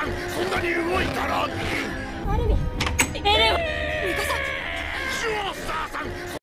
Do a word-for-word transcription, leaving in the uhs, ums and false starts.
間こんなに動いたらアルミエレンミカサジュオスターさん